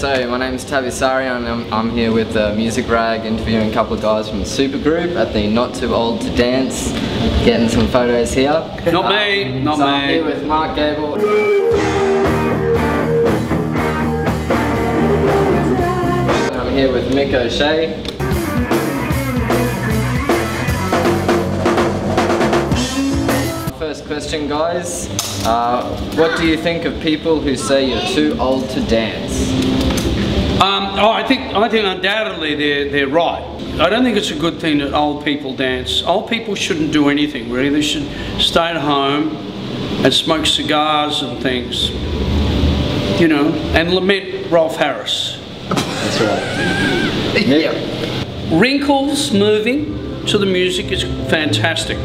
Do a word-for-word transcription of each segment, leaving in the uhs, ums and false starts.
so my name's Tabi Sari and I'm, I'm here with The Music Rag interviewing a couple of guys from the Super Group at the Not Too Old To Dance. Getting some photos here. Not um, me, not so me. I'm here with Mark Gable. I'm here with Mick O'Shea. First question, guys, uh, what do you think of people who say you're too old to dance? Um, oh, I think I think undoubtedly they're they're right. I don't think it's a good thing that old people dance. Old people shouldn't do anything really. They should stay at home and smoke cigars and things, you know, and lament Rolf Harris. That's right. Yeah. Wrinkles moving to the music is fantastic.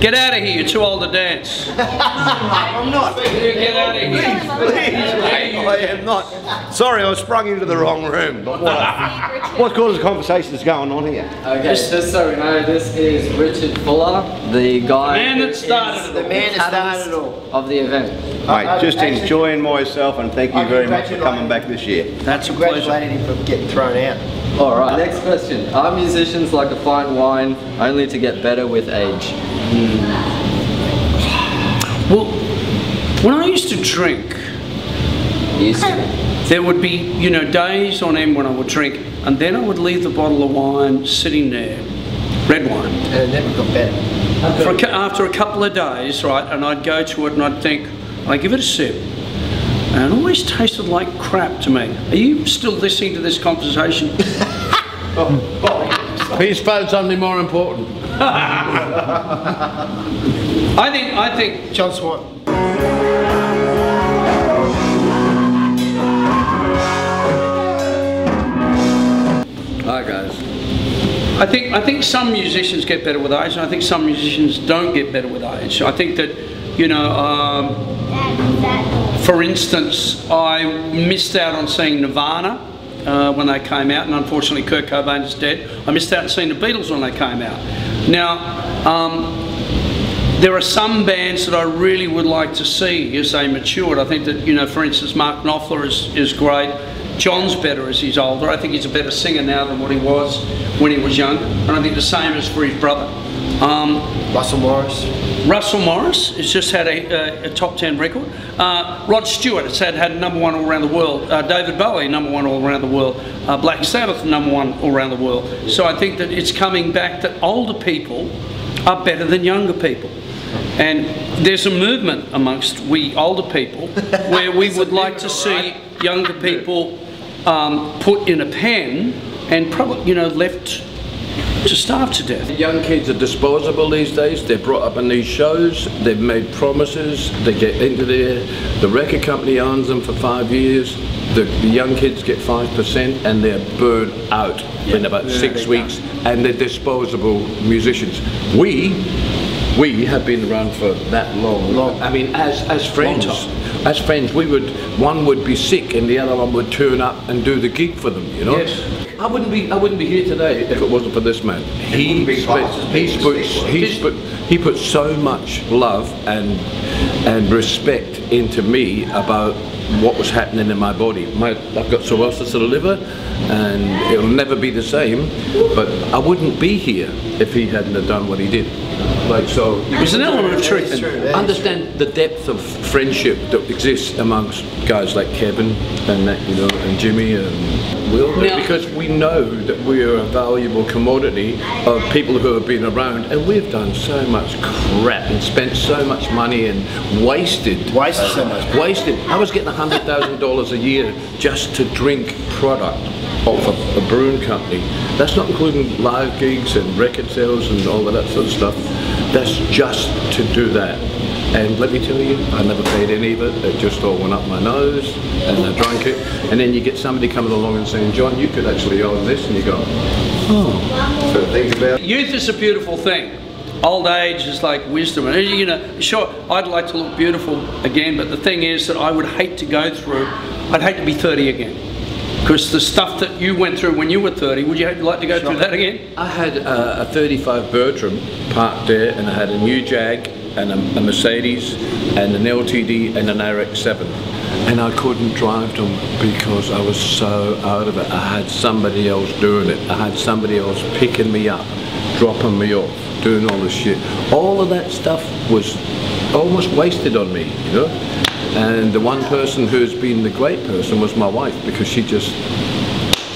Get out of here, you're too old to dance. I'm not. Get out of here. Please, please, mate, I am not. Sorry, I sprung into the wrong room. But what, a, what sort of conversation is going on here? Okay, just, just so we know, this is Richard Fuller, the guy. The man that started it. The man that started it all. Of the event. Mate, uh, just actually, enjoying myself, and thank you I very much for coming back this year. That's a pleasure. Congratulating him for getting thrown out. All right, next question. Are musicians like a fine wine, only to get better with age? Mm. Well, when I used to drink, used to. there would be, you know, days on end when I would drink, and then I would leave the bottle of wine sitting there, red wine. And it never got better. For a, after a couple of days, right, and I'd go to it and I'd think, I give it a sip, and it always tasted like crap to me. Are you still listening to this conversation? oh, oh, He's found something more important. I think, I think, John Swan. Hi guys. I think, I think some musicians get better with age, and I think some musicians don't get better with age. I think that. You know, um, for instance, I missed out on seeing Nirvana uh, when they came out, and unfortunately Kurt Cobain is dead. I missed out on seeing the Beatles when they came out. Now, um, there are some bands that I really would like to see as they matured. I think that, you know, for instance, Mark Knopfler is, is great. John's better as he's older. I think he's a better singer now than what he was when he was young, and I think the same is for his brother. Um, Russell Morris. Russell Morris has just had a, a, a top ten record. Uh, Rod Stewart has had, had number one all around the world. Uh, David Bowie, number one all around the world. Uh, Black Sabbath, number one all around the world. So I think that it's coming back that older people are better than younger people. And there's a movement amongst we older people where we would like to see younger people um, put in a pen and probably, you know, left to starve to death. The young kids are disposable these days. They're brought up in these shows, they've made promises, they get into there, the record company owns them for five years, the, the young kids get five percent, and they're burnt out yeah. in about yeah, six weeks, done. and they're disposable musicians. We, we have been around for that long. long. I mean, as, as friends, as friends, we would, one would be sick and the other one would turn up and do the gig for them, you know? Yes. I wouldn't be I wouldn't be here today if it wasn't for this man. He he put he put so much love and and respect into me about what was happening in my body. My, I've got cirrhosis of the liver, and it'll never be the same. But I wouldn't be here if he hadn't have done what he did. Like so, there's an element of truth. Understand the depth of friendship that exists amongst guys like Kevin and that, you know, and Jimmy and Will, because we know that we are a valuable commodity of people who have been around, and we've done so much crap and spent so much money and wasted. Wasted so much. Wasted. I was getting one hundred thousand dollars a year just to drink product off a, a brewing company. That's not including live gigs and record sales and all of that sort of stuff. That's just to do that. And let me tell you, I never paid any of it. It just all went up my nose and I drank it. And then you get somebody coming along and saying, John, you could actually own this, and you go, oh. So think about it. Youth is a beautiful thing. Old age is like wisdom, and you know, sure, I'd like to look beautiful again, but the thing is that I would hate to go through, I'd hate to be thirty again, because the stuff that you went through when you were thirty, would you like to go through that again? I had a, a thirty-five Bertram parked there, and I had a new Jag, and a, a Mercedes, and an L T D, and an R X seven. and I couldn't drive them because I was so out of it. I had somebody else doing it. I had somebody else picking me up, dropping me off, doing all this shit. All of that stuff was almost wasted on me, you know. And the one person who's been the great person was my wife, because she just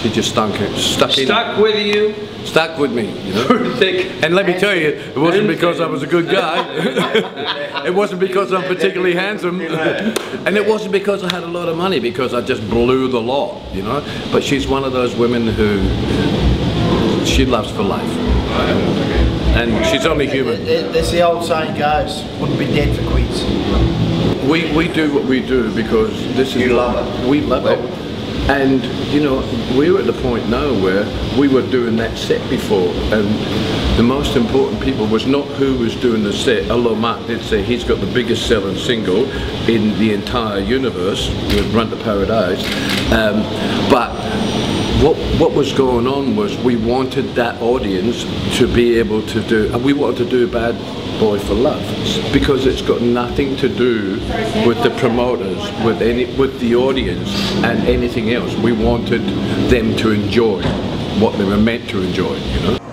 she just stunk it, stuck in. Stuck with you. Stuck with me, you know. Thick. And let me tell you, it wasn't because I was a good guy. It wasn't because I'm particularly handsome. And it wasn't because I had a lot of money, because I just blew the lot, you know. But she's one of those women who she loves for life. And she's only human. It's the old saying goes, wouldn't be dead for queens. We we do what we do because this is you love it. We love it. And, you know, we were at the point now where we were doing that set before, and the most important people was not who was doing the set, although Mark did say he's got the biggest selling single in the entire universe with Run to Paradise, um, but what, what was going on was we wanted that audience to be able to do, and we wanted to do Bad Boy for Love, because it's got nothing to do with the promoters, with any, with the audience and anything else. We wanted them to enjoy what they were meant to enjoy, you know.